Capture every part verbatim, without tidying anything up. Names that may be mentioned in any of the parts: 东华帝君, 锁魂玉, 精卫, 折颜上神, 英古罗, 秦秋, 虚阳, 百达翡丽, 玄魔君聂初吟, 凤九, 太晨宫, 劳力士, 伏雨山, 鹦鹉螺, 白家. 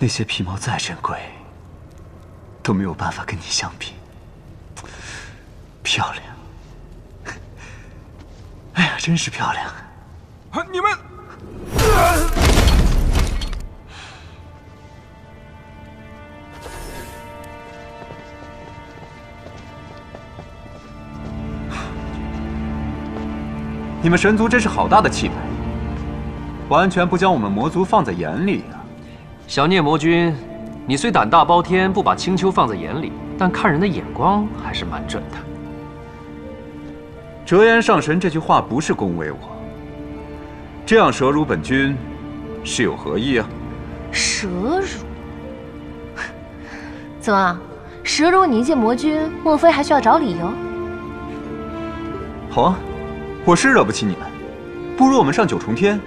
那些皮毛再珍贵，都没有办法跟你相比。漂亮，哎呀，真是漂亮！啊，你们。 你们神族真是好大的气派，完全不将我们魔族放在眼里啊！小孽魔君，你虽胆大包天，不把青丘放在眼里，但看人的眼光还是蛮准的。折颜上神这句话不是恭维我，这样蛇辱本君，是有何意啊？蛇辱？怎么，蛇辱你一介魔君，莫非还需要找理由？好啊。 我是惹不起你们，不如我们上九重天，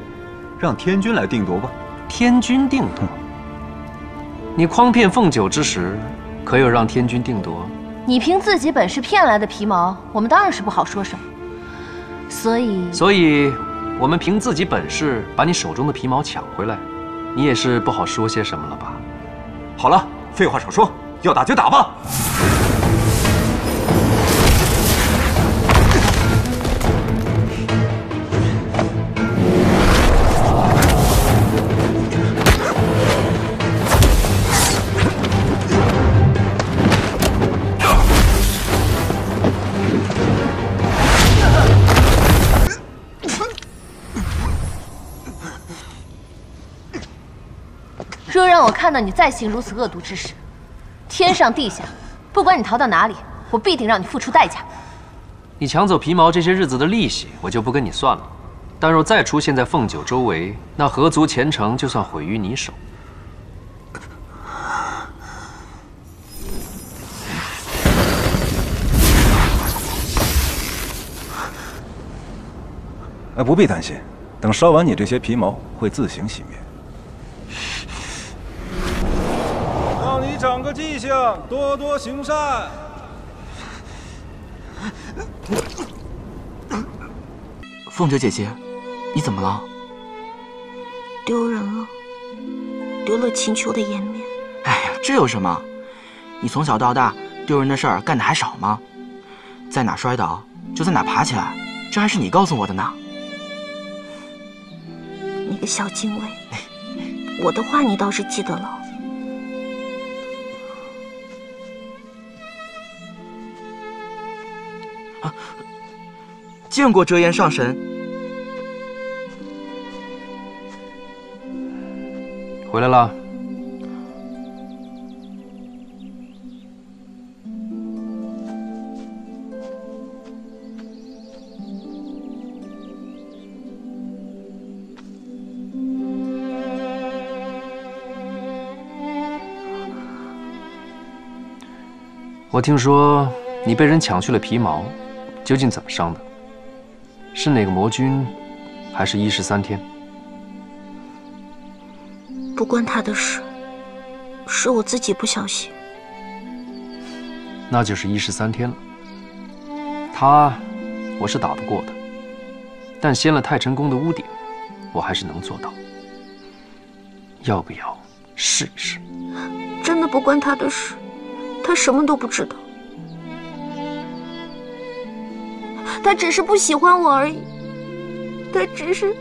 让天君来定夺吧。天君定夺？你诓骗凤九之时，可有让天君定夺？你凭自己本事骗来的皮毛，我们当然是不好说什么。所以，所以我们凭自己本事把你手中的皮毛抢回来，你也是不好说些什么了吧？好了，废话少说，要打就打吧。 看到你再行如此恶毒之事，天上地下，不管你逃到哪里，我必定让你付出代价。你抢走皮毛这些日子的利息，我就不跟你算了。但若再出现在凤九周围，那合族前程就算毁于你手。哎，不必担心，等烧完你这些皮毛，会自行熄灭。 长个记性，多多行善。凤九姐姐，你怎么了？丢人了，丢了秦秋的颜面。哎呀，这有什么？你从小到大丢人的事儿干的还少吗？在哪摔倒就在哪爬起来，这还是你告诉我的呢。你个小精卫，我的话你倒是记得牢。 啊！见过折颜上神。回来了。我听说你被人抢去了皮毛。 究竟怎么伤的？是哪个魔君，还是一十三天？不关他的事，是我自己不小心。那就是一十三天了。他，我是打不过的，但掀了太晨宫的屋顶，我还是能做到。要不要试一试？真的不关他的事，他什么都不知道。 他只是不喜欢我而已，他只是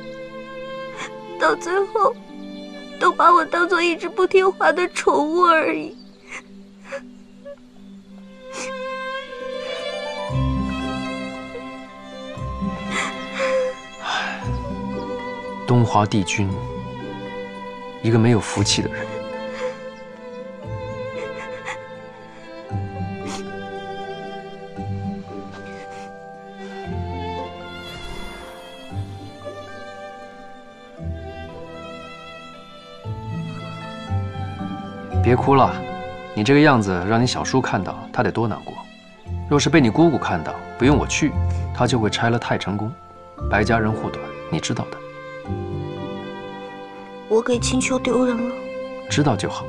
到最后都把我当做一只不听话的宠物而已。东华帝君，一个没有福气的人。 别哭了，你这个样子让你小叔看到，他得多难过。若是被你姑姑看到，不用我去，他就会拆了太晨宫，白家人护短，你知道的。我给青丘丢人了，知道就好，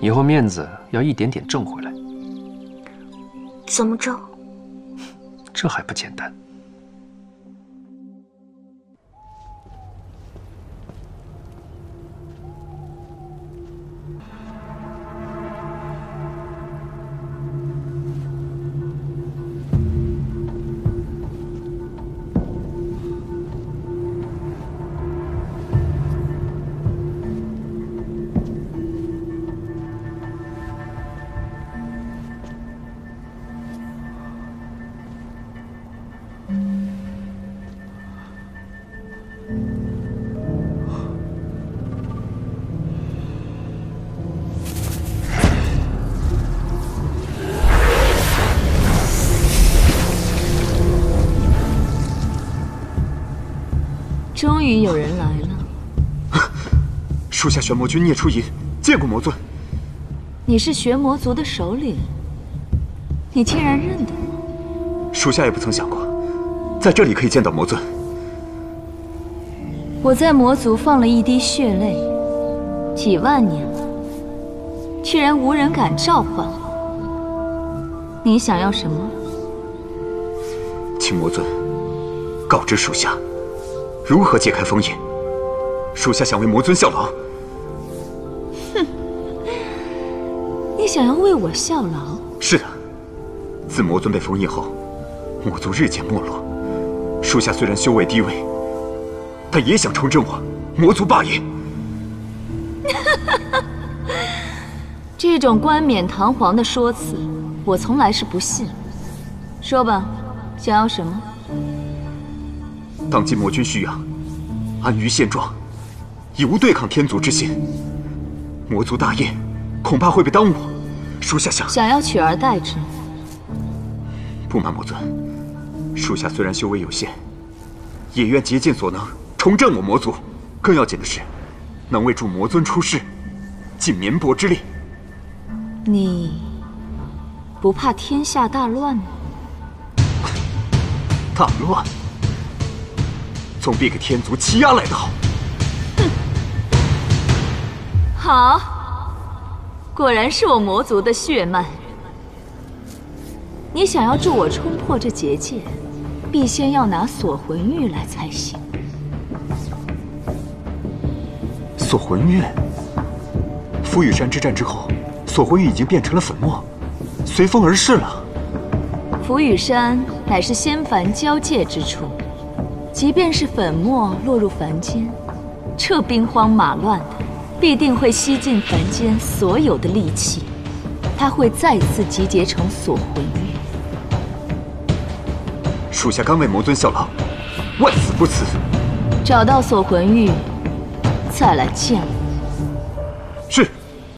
以后面子要一点点挣回来。怎么挣？这还不简单。终于有人来了。属下玄魔君聂初吟，见过魔尊。你是玄魔族的首领，你竟然认得我？属下也不曾想过，在这里可以见到魔尊。我在魔族放了一滴血泪，几万年了，居然无人敢召唤我。你想要什么？请魔尊告知属下。 如何解开封印？属下想为魔尊效劳。哼，你想要为我效劳？是的。自魔尊被封印后，魔族日渐没落。属下虽然修为低微，但也想重振我魔族霸业。这种冠冕堂皇的说辞，我从来是不信。说吧，想要什么？ 当今魔君虚阳，安于现状，已无对抗天族之心。魔族大业，恐怕会被耽误。属下想想要取而代之。不瞒魔尊，属下虽然修为有限，也愿竭尽所能重振我魔族。更要紧的是，能为助魔尊出世，尽绵薄之力。你不怕天下大乱吗？大乱？ 总比给天族欺压来的好。哼，好，果然是我魔族的血脉。你想要助我冲破这结界，必先要拿锁魂玉来才行。锁魂玉，伏雨山之战之后，锁魂玉已经变成了粉末，随风而逝了。伏雨山乃是仙凡交界之处。 即便是粉末落入凡间，这兵荒马乱的，必定会吸尽凡间所有的戾气，它会再次集结成锁魂玉。属下甘为魔尊效劳，万死不辞。找到锁魂玉，再来见我。